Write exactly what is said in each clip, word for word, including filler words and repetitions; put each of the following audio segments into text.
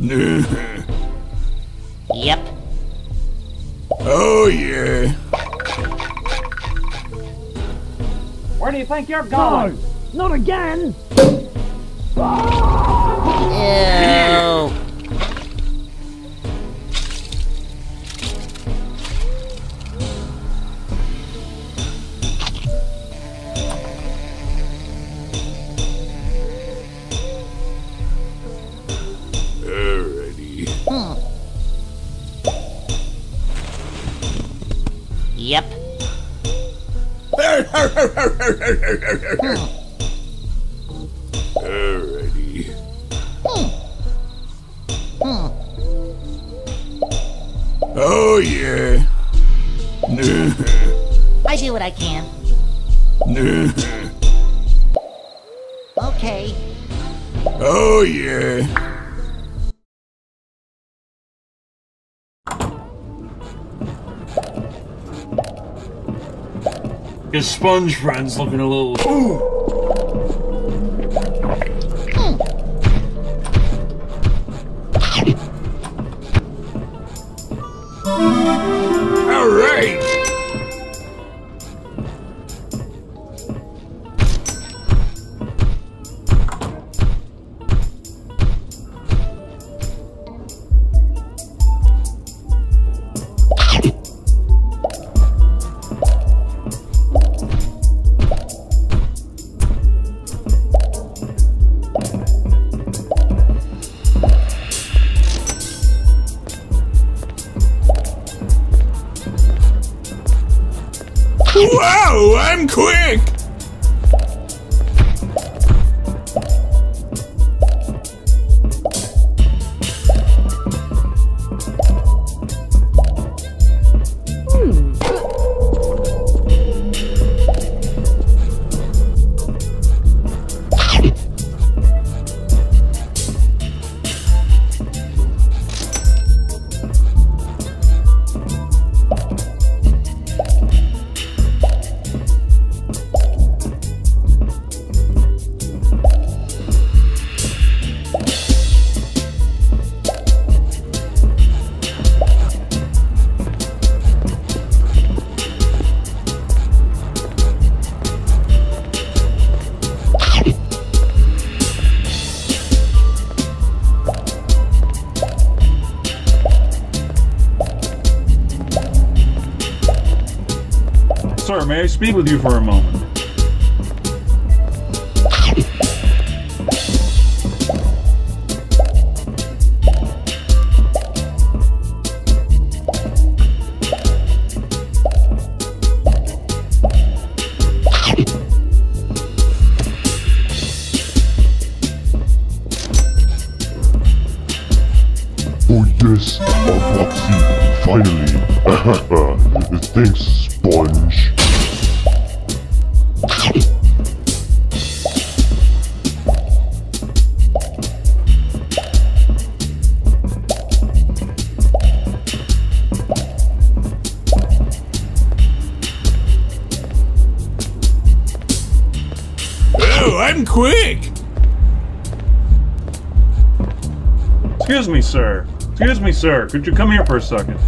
Yep. Oh, yeah. Where do you think you're going? No, not again! Ew. Yep. Alrighty. Oh yeah. I do what I can. Okay. Oh yeah. Your Sponge Friends looking a little. Ooh. All right. Wow, I'm quick! Sir, may I speak with you for a moment? Oh yes, Aboxy, finally. Thanks, Sponge. Oh, I'm quick. Excuse me, sir. Excuse me, sir. Could you come here for a second?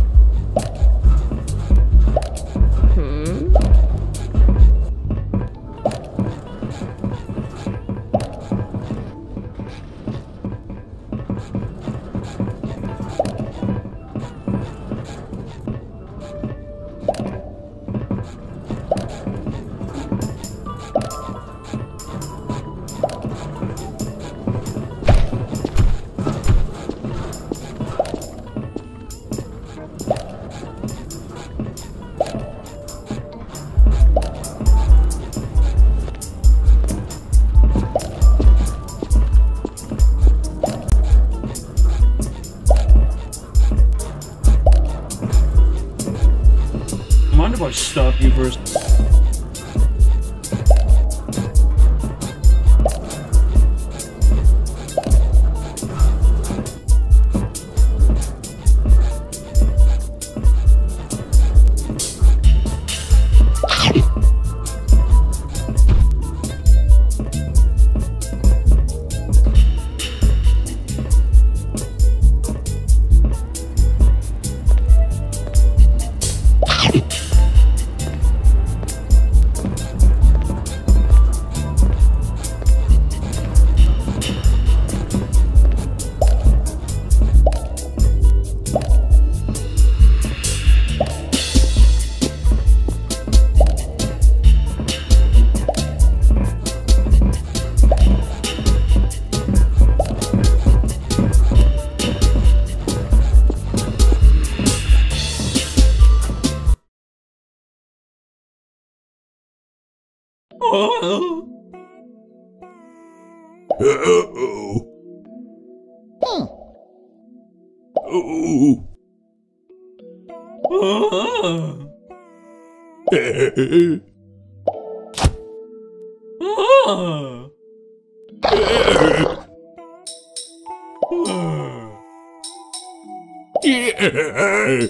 Mind if I stop you first? Uh-oh. Oh. Oh. Oh. Oh. Oh. Yeah.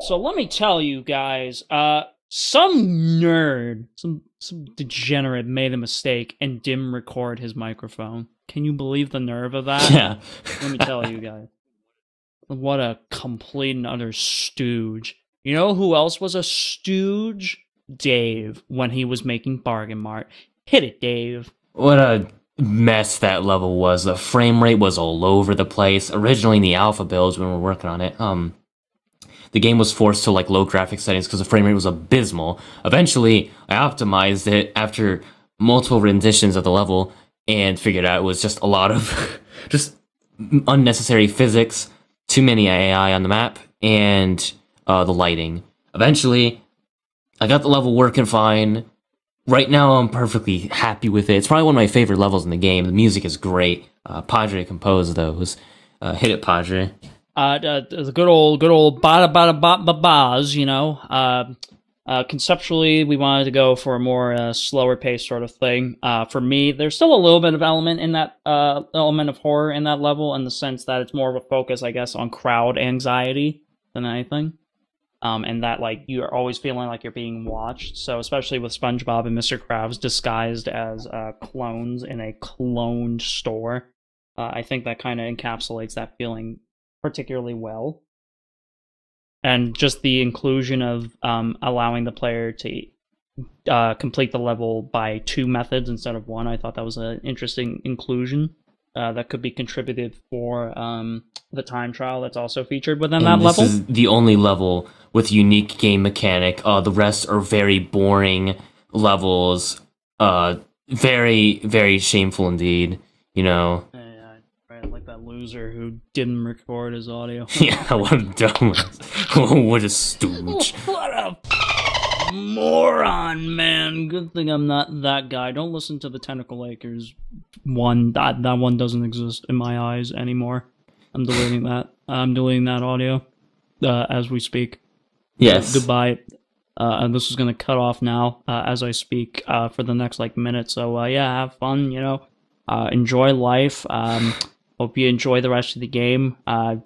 So let me tell you guys, uh, some nerd, some some degenerate made a mistake and didn't record his microphone. Can you believe the nerve of that? Yeah. Let me tell you guys. What a complete and utter stooge. You know who else was a stooge? Dave, when he was making Bargain Mart. Hit it, Dave. What a mess that level was. The frame rate was all over the place. Originally in the alpha builds when we were working on it, um... the game was forced to like low graphic settings because the frame rate was abysmal. Eventually, I optimized it after multiple renditions of the level and figured out it was just a lot of just unnecessary physics, too many A I on the map, and uh, the lighting. Eventually, I got the level working fine. Right now, I'm perfectly happy with it. It's probably one of my favorite levels in the game. The music is great. Uh, Padre composed those. Uh, hit it, Padre. Uh, the good old, good old bada bada ba ba ba's, you know. Uh, uh, conceptually, we wanted to go for a more uh, slower pace sort of thing. Uh, for me, there's still a little bit of element in that uh, element of horror in that level, in the sense that it's more of a focus, I guess, on crowd anxiety than anything. Um, and that, like, you are always feeling like you're being watched. So, especially with SpongeBob and Mister Krabs disguised as uh, clones in a cloned store, uh, I think that kind of encapsulates that feeling particularly well. And just the inclusion of um, allowing the player to uh, complete the level by two methods instead of one, I thought that was an interesting inclusion uh, that could be contributed for um, the time trial that's also featured within and that this level. This is the only level with unique game mechanic. Uh, the rest are very boring levels. Uh, very, very shameful indeed, you know. And that loser who didn't record his audio. Yeah, what a dumbass. Oh, what a stooge. What a moron, man. Good thing I'm not that guy. Don't listen to the Tentacle Acres one. That, that one doesn't exist in my eyes anymore. I'm deleting that. I'm deleting that audio uh, as we speak. Yes. Uh, goodbye. Uh, and this is going to cut off now uh, as I speak uh, for the next like minute. So uh, yeah, have fun, you know. Uh, enjoy life. Um... Hope you enjoy the rest of the game. Uh,